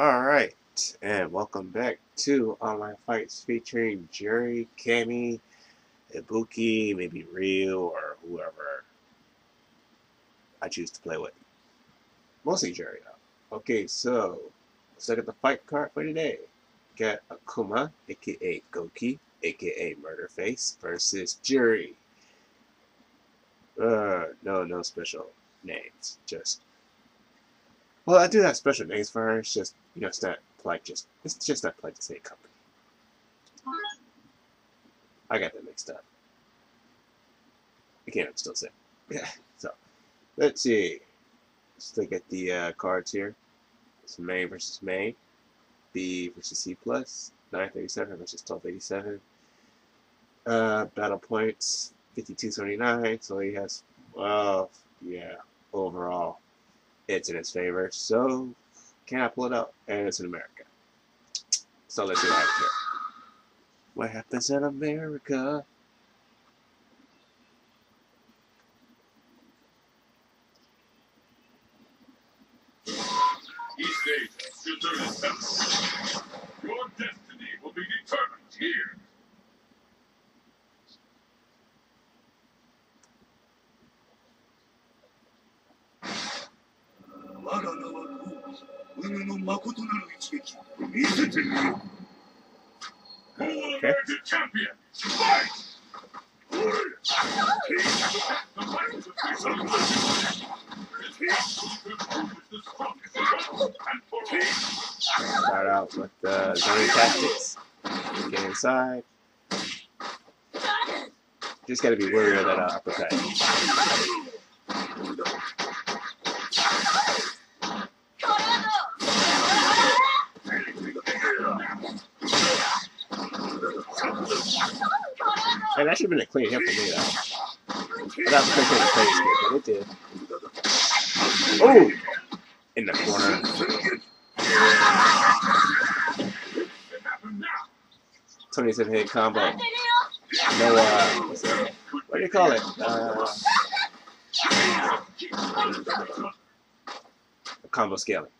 Alright, and welcome back to Online Fights featuring Jerry, Cammy, Ibuki, maybe Ryu, or whoever I choose to play with. Mostly Jerry, though. Okay, so let's look at the fight card for today. Got Akuma, aka Goki, aka Murderface, versus Jerry. No special names, just... Well, I do have special names for her, it's just, you know, it's not polite, it's just not polite to say company. I got that mixed up. Again, I'm still sick. Yeah, so, let's see. Let's look at the cards here. It's May versus May, B versus C+, 937 versus 1287. Battle points, 5279, so he has, well, yeah, overall. It's in its favor, so can I pull it out? And it's in America. So let's see what happens here. What happens in America? These days, your turn is up. Your destiny will be determined here. Okay. Start out with the zoning tactics. Get inside. Just gotta be wary of that uppercut. And that should have been a clean hit for me, though. But that was a clean hit, but it did. Oh! In the corner. Tony's in hit combo. No, what's that? What do you call it? Combo scaling.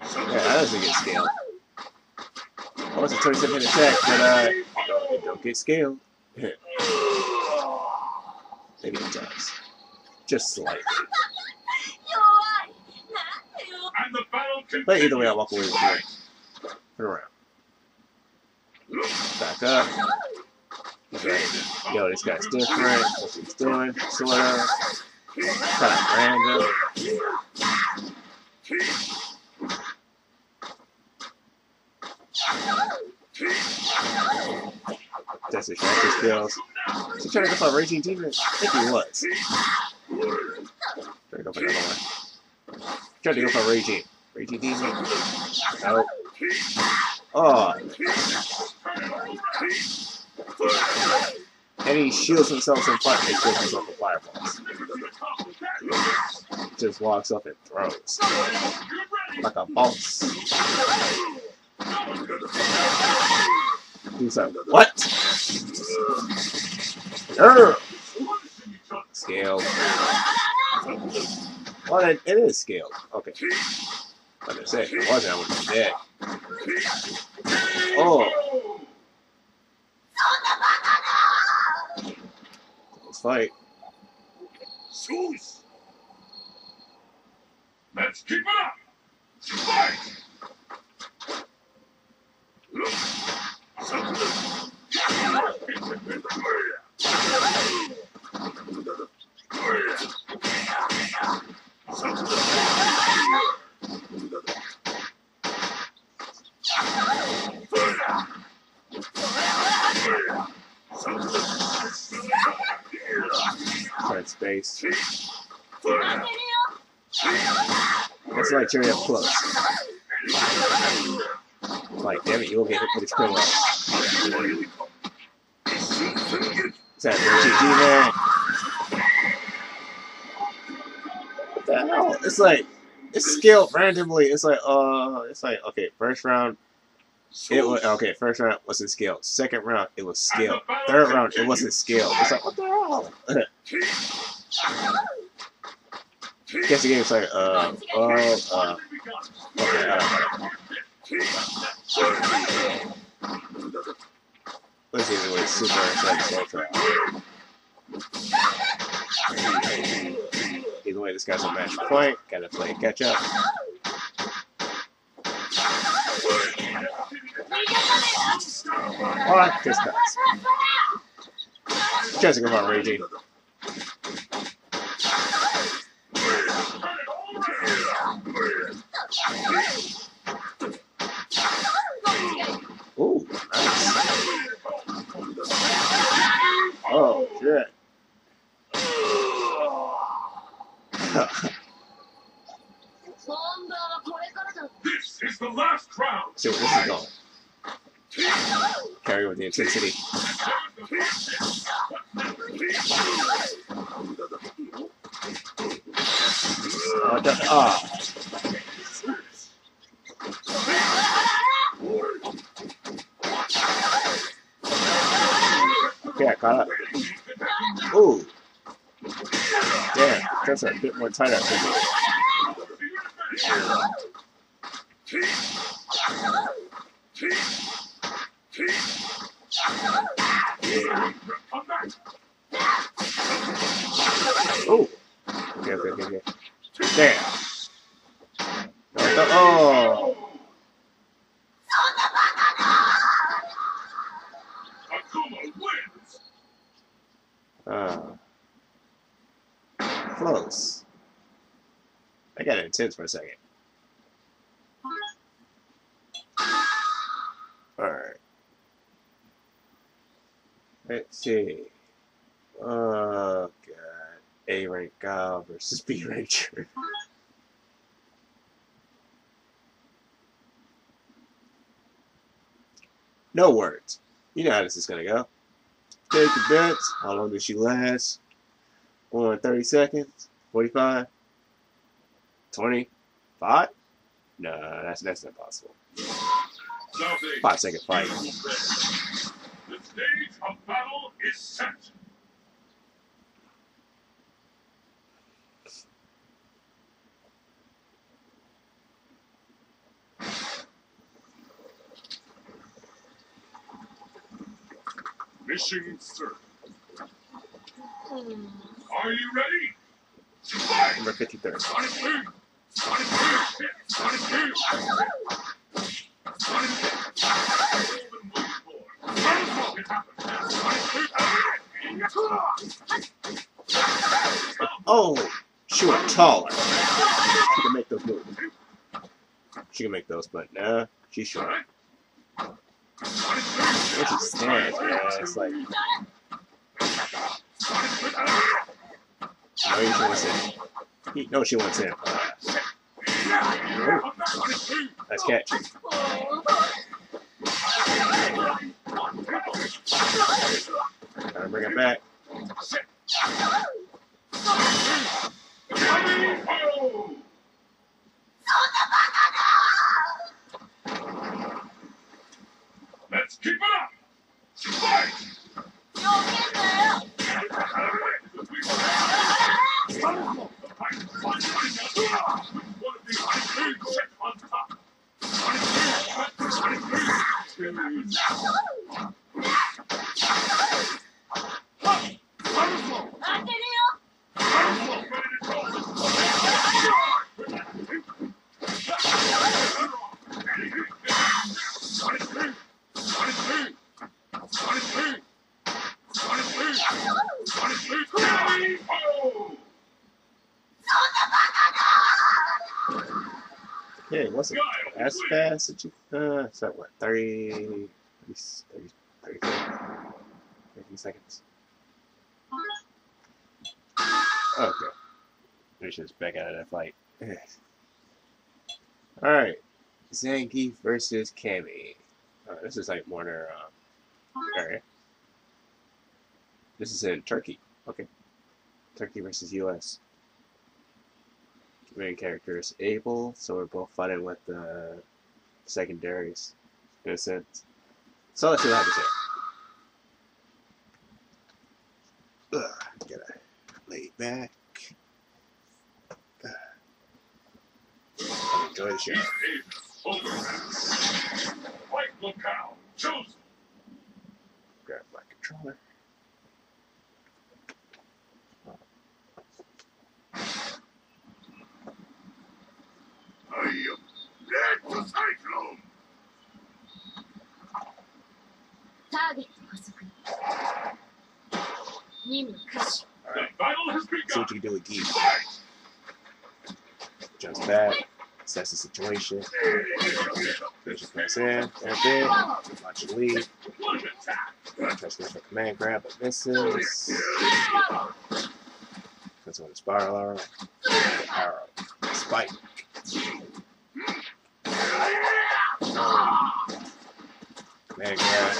Yeah, that doesn't get scaled. Oh, it's a 27-hit attack, but it don't get scaled. Maybe it does. Just slightly. But either way, I'll walk away with it. Turn around. Back up. Okay. Yo, this guy's different. That's what he's doing. Sort of. Kind of random. That's his practice skills. He's trying to go for a Raging Demon. I think he was. Trying to go for another one. Trying to go for a Raging. Raging Demon. Nope. Oh. And he shields himself in fire. He shields himself in fireballs. Just walks up and throws. Like a boss. He's like, what? Scaled. Well, it is scaled. Okay. Like I said, if it wasn't, I would have been dead. Oh. Close fight. Let's keep it up. Fight. Cut space. That's like Jerry up close. Like, damn it, you won't get hit with his pillow. Is that Reggie Demon? What the hell? It's like, it's scaled randomly. It's like, okay, first round, it was, okay, first round wasn't scaled. Second round, it was scaled. Third round, it wasn't scaled. It's like, what the hell? Guess the game's like, okay, I don't know. RStrain006. Either way, this guy's a match point. Gotta play catch up. What this does. Just come on, Reggie. Ooh, nice. Oh, shit. This is the last round. See where this is going. Carry with the intensity. Okay, I caught up. Ooh. Damn, that's a bit more tighter. Oh. Okay, okay, okay, okay. Damn. Oh. Akuma wins. Close. I got intense for a second. Alright. Let's see. Oh, God. A rank Gal versus B Ranger. No words. You know how this is gonna go. Take the bets. How long does she last? 30 seconds? 45? 25? No, that's not possible. 5 second fight. The stage of battle is set. Mission served. Are you ready? Fight! Number 53. Oh, she went taller. She can make those moves. She can make those, but nah, she's short. It's just stands, man. It's like. No, she wants in. No, she wants in. Oh. Nice catch. Gotta bring it back. Let's keep it up! Fight! Okay, what's it? As fast as you. It's like what? 30 seconds. Okay. Let's just back out of that fight. Alright. Zanki versus Cammy. This is like more their area. This is in Turkey. Okay. Turkey versus US. Main character is able, so we're both fighting with the secondaries in a sense. So let's see what happens here. Gotta lay back. Enjoy the show. Fight locale chosen. Grab my controller. Alright. See what you can do with Geese. Jumps back. Assess the situation. Just comes in. Right there. Watch you leave. Tries to go for a command grab, but misses. Puts on the spiral arrow. Arrow. Spike. Command grab.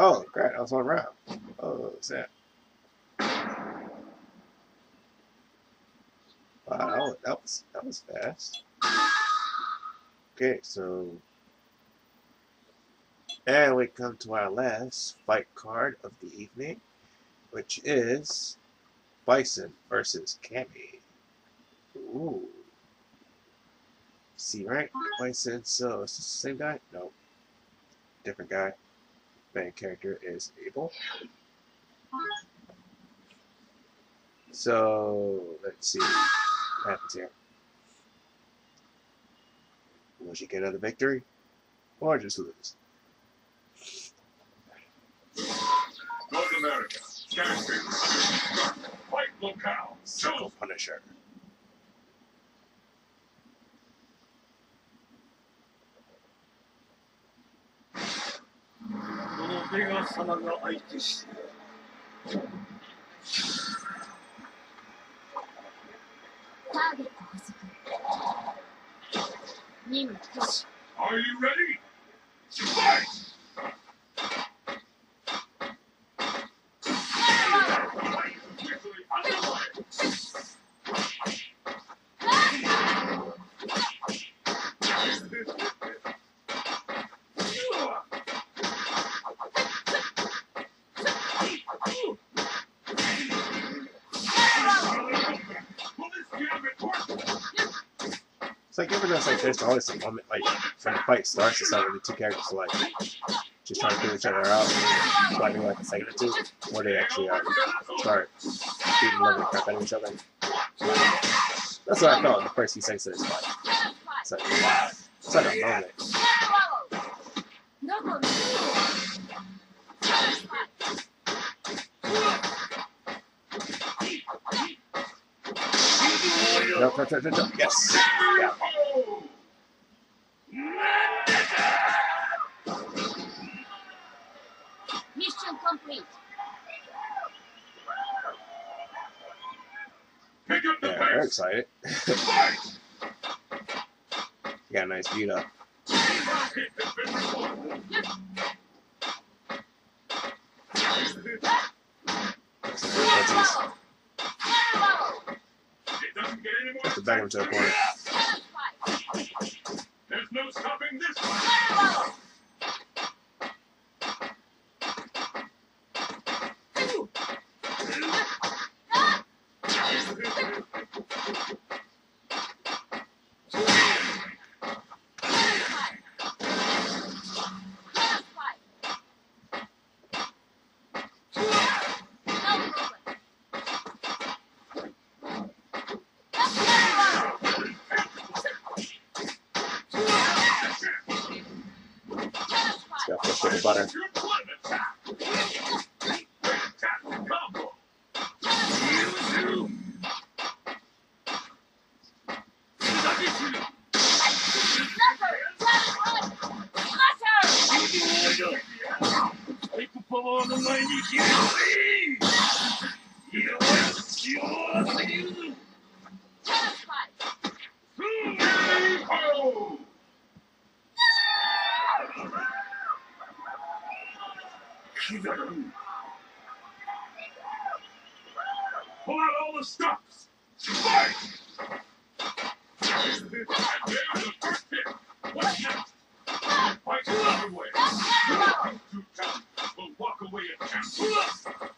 Oh, crap, I was on round. Oh, snap. Wow, that was fast. Okay, so... And we come to our last fight card of the evening, which is Bison versus Cammy. Ooh. See, right? Bison, so is this the same guy? Nope. Different guy. Main character is Abel. So let's see what happens here. Will she get another victory? Or just lose? North America. Fight locale. Circle Punisher. Are you ready? Fight! Like everyone else, like there's always a moment like when the fight starts, it's like when the two characters are like just trying to figure each other out, fighting like a second or two, or they actually start beating the crap out of each other. That's what I felt in the first few seconds of this fight. It's like wow, it's like a moment. Jump. Yes. Yeah. Mission complete. Pick up the pace. They're excited. Got a nice beat up. Back into the corner. There's no stopping this one. Butter. Shigeru. Pull out all the stops. Fight! There's the first hit. What next? Fight the other way. You two times will walk away and catch up.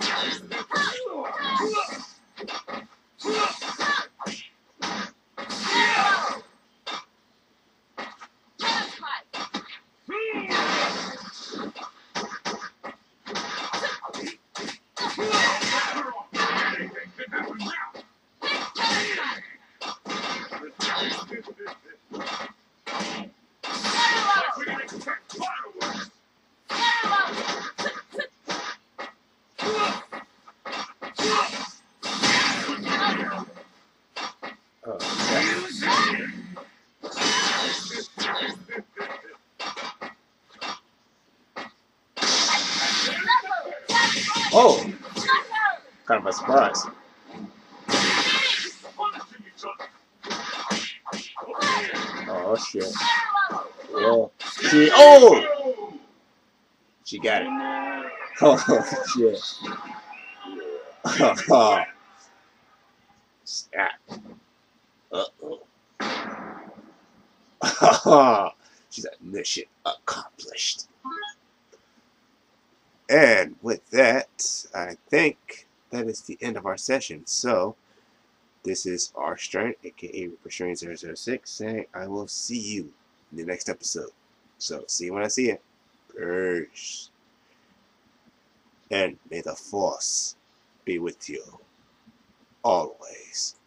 There's the first one. Oh, kind of a surprise. Oh shit! Oh, she. Oh, she got it. Oh shit! Oh, snap! Uh-oh. She's like, mission accomplished. And with that, I think that is the end of our session. So, this is RStrain006, aka RStrain006, saying I will see you in the next episode. So, see you when I see you. Peace. And may the force be with you always.